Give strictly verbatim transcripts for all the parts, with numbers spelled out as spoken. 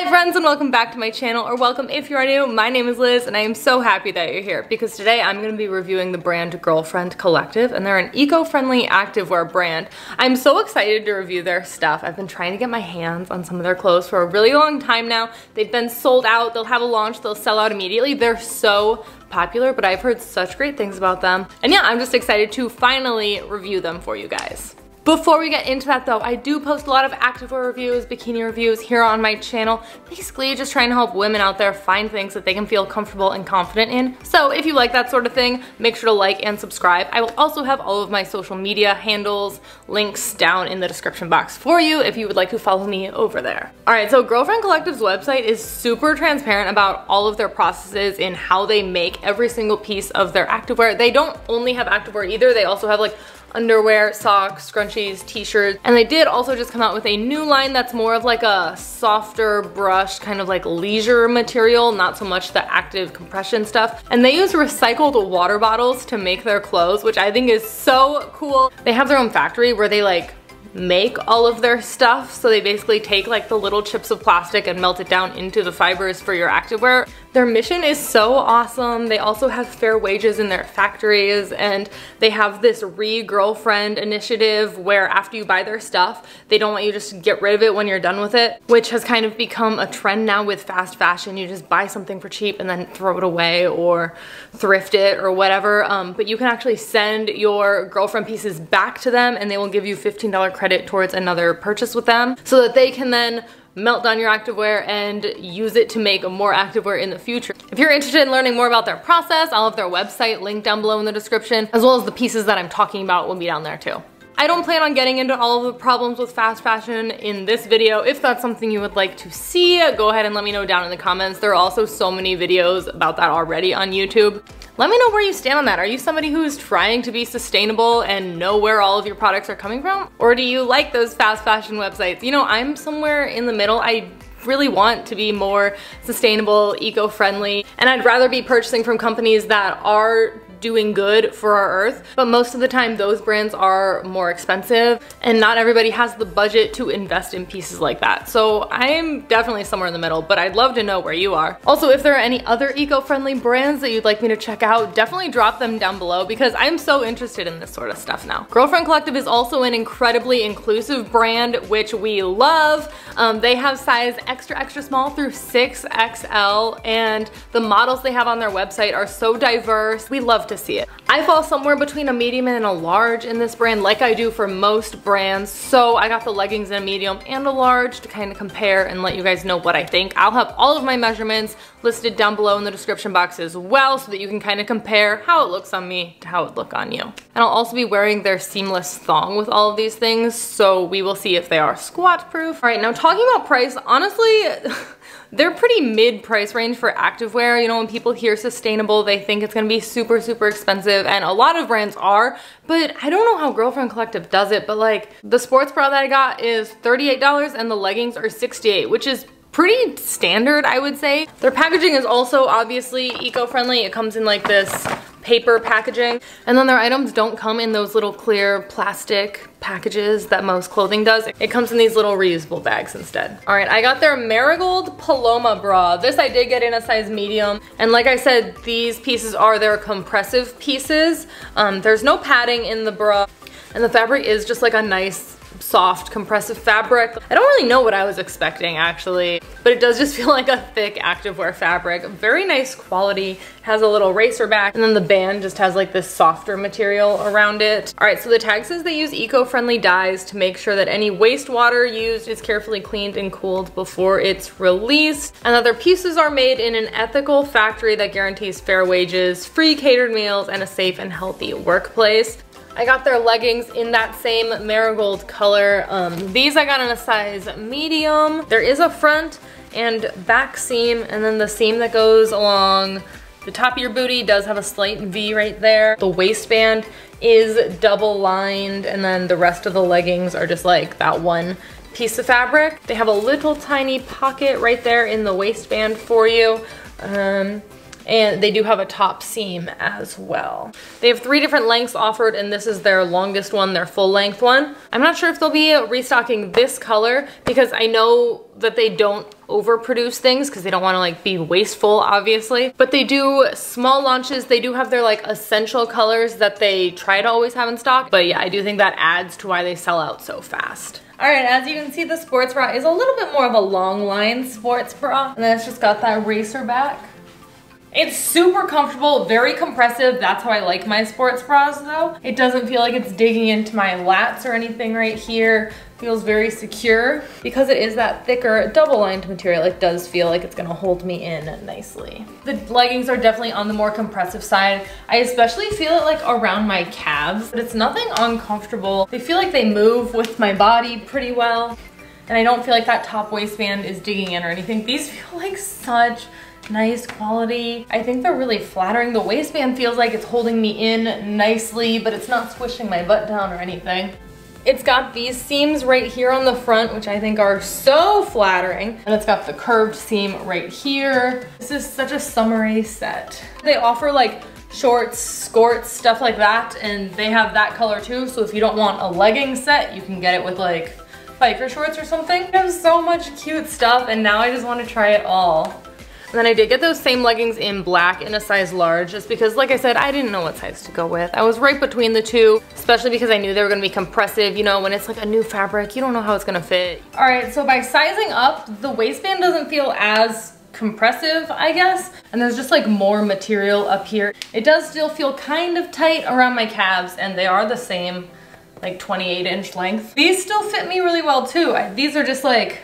Hi friends, and welcome back to my channel, or welcome if you are new. My name is Liz and I am so happy that you're here because today I'm going to be reviewing the brand Girlfriend Collective, and they're an eco-friendly activewear brand. I'm so excited to review their stuff. I've been trying to get my hands on some of their clothes for a really long time now. They've been sold out. They'll have a launch. They'll sell out immediately. They're so popular, but I've heard such great things about them. And yeah, I'm just excited to finally review them for you guys. Before we get into that though, I do post a lot of activewear reviews, bikini reviews here on my channel, basically just trying to help women out there find things that they can feel comfortable and confident in. So if you like that sort of thing, make sure to like and subscribe. I will also have all of my social media handles, links down in the description box for you if you would like to follow me over there. All right, so Girlfriend Collective's website is super transparent about all of their processes and how they make every single piece of their activewear. They don't only have activewear either, they also have like underwear, socks, scrunchies, t-shirts, and they did also just come out with a new line that's more of like a softer brushed kind of like leisure material, not so much the active compression stuff. And they use recycled water bottles to make their clothes, which I think is so cool. They have their own factory where they like make all of their stuff, so they basically take like the little chips of plastic and melt it down into the fibers for your activewear. Their mission is so awesome. They also have fair wages in their factories, and they have this re-girlfriend initiative where after you buy their stuff, they don't want you just to get rid of it when you're done with it, which has kind of become a trend now with fast fashion. You just buy something for cheap and then throw it away or thrift it or whatever, um, but you can actually send your girlfriend pieces back to them and they will give you fifteen dollars credit towards another purchase with them, so that they can then melt down your activewear and use it to make more activewear in the future. If you're interested in learning more about their process, I'll have their website linked down below in the description, as well as the pieces that I'm talking about will be down there too. I don't plan on getting into all of the problems with fast fashion in this video. If that's something you would like to see, go ahead and let me know down in the comments. There are also so many videos about that already on YouTube. Let me know where you stand on that. Are you somebody who's trying to be sustainable and know where all of your products are coming from? Or do you like those fast fashion websites? You know, I'm somewhere in the middle. I really want to be more sustainable, eco-friendly, and I'd rather be purchasing from companies that are doing good for our earth, but most of the time those brands are more expensive and not everybody has the budget to invest in pieces like that. So I'm definitely somewhere in the middle, but I'd love to know where you are. Also, if there are any other eco-friendly brands that you'd like me to check out, definitely drop them down below because I'm so interested in this sort of stuff now. Girlfriend Collective is also an incredibly inclusive brand, which we love. Um, they have size extra extra small through six X L, and the models they have on their website are so diverse. We love to see it. I fall somewhere between a medium and a large in this brand, like I do for most brands, so I got the leggings in a medium and a large to kind of compare and let you guys know what I think. I'll have all of my measurements listed down below in the description box as well, so that you can kind of compare how it looks on me to how it look on you. And I'll also be wearing their seamless thong with all of these things, so we will see if they are squat proof. All right, now talking about price, honestly, they're pretty mid price range for activewear. You know, when people hear sustainable, they think it's gonna be super, super expensive, and a lot of brands are, but I don't know how Girlfriend Collective does it, but like the sports bra that I got is thirty-eight dollars and the leggings are sixty-eight dollars, which is pretty standard, I would say. Their packaging is also obviously eco-friendly. It comes in like this paper packaging, and then their items don't come in those little clear plastic packages that most clothing does. It comes in these little reusable bags instead. All right, I got their Marigold Paloma bra. This I did get in a size medium, and like I said, these pieces are their compressive pieces. Um, there's no padding in the bra, and the fabric is just like a nice soft compressive fabric. I don't really know what I was expecting actually, but it does just feel like a thick activewear fabric. Very nice quality, has a little racer back, and then the band just has like this softer material around it. All right, so the tag says they use eco-friendly dyes to make sure that any wastewater used is carefully cleaned and cooled before it's released, and that their pieces are made in an ethical factory that guarantees fair wages, free catered meals, and a safe and healthy workplace. I got their leggings in that same marigold color. Um, these I got in a size medium. There is a front and back seam, and then the seam that goes along the top of your booty does have a slight V right there. The waistband is double lined, and then the rest of the leggings are just like that one piece of fabric. They have a little tiny pocket right there in the waistband for you. Um, And they do have a top seam as well. They have three different lengths offered, and this is their longest one, their full length one. I'm not sure if they'll be restocking this color because I know that they don't overproduce things because they don't want to like be wasteful, obviously. But they do small launches. They do have their like essential colors that they try to always have in stock. But yeah, I do think that adds to why they sell out so fast. All right, as you can see, the sports bra is a little bit more of a long line sports bra. And then it's just got that racer back. It's super comfortable, very compressive. That's how I like my sports bras though. It doesn't feel like it's digging into my lats or anything right here. Feels very secure. Because it is that thicker double lined material, it does feel like it's gonna hold me in nicely. The leggings are definitely on the more compressive side. I especially feel it like around my calves, but it's nothing uncomfortable. They feel like they move with my body pretty well. And I don't feel like that top waistband is digging in or anything. These feel like such nice quality. I think they're really flattering. The waistband feels like it's holding me in nicely, but it's not squishing my butt down or anything. It's got these seams right here on the front, which I think are so flattering. And it's got the curved seam right here. This is such a summery set. They offer like shorts, skirts, stuff like that, and they have that color too. So if you don't want a legging set, you can get it with like biker shorts or something. They have so much cute stuff, and now I just want to try it all. And then I did get those same leggings in black in a size large, just because, like I said, I didn't know what size to go with. I was right between the two, especially because I knew they were gonna be compressive. You know, when it's like a new fabric, you don't know how it's gonna fit. All right, so by sizing up, the waistband doesn't feel as compressive, I guess. And there's just like more material up here. It does still feel kind of tight around my calves, and they are the same, like twenty-eight inch length. These still fit me really well too. I, these are just like,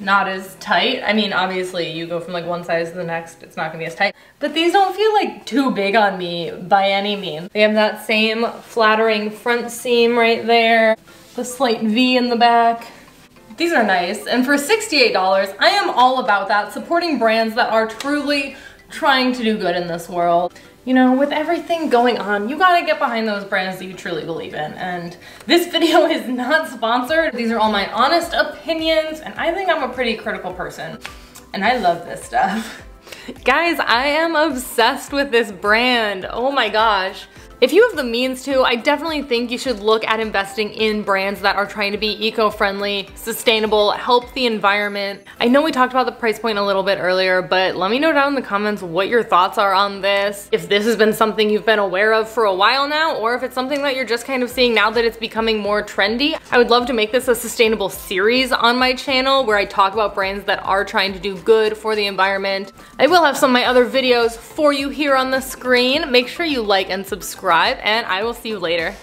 not as tight. I mean, obviously you go from like one size to the next, it's not gonna be as tight, but these don't feel like too big on me by any means. They have that same flattering front seam right there, the slight V in the back. These are nice, and for sixty-eight dollars, I am all about that, supporting brands that are truly trying to do good in this world. You know, with everything going on, you gotta get behind those brands that you truly believe in. And this video is not sponsored. These are all my honest opinions, and I think I'm a pretty critical person, and I love this stuff. Guys, I am obsessed with this brand. Oh my gosh. If you have the means to, I definitely think you should look at investing in brands that are trying to be eco-friendly, sustainable, help the environment. I know we talked about the price point a little bit earlier, but let me know down in the comments what your thoughts are on this. If this has been something you've been aware of for a while now, or if it's something that you're just kind of seeing now that it's becoming more trendy. I would love to make this a sustainable series on my channel where I talk about brands that are trying to do good for the environment. I will have some of my other videos for you here on the screen. Make sure you like and subscribe, and I will see you later.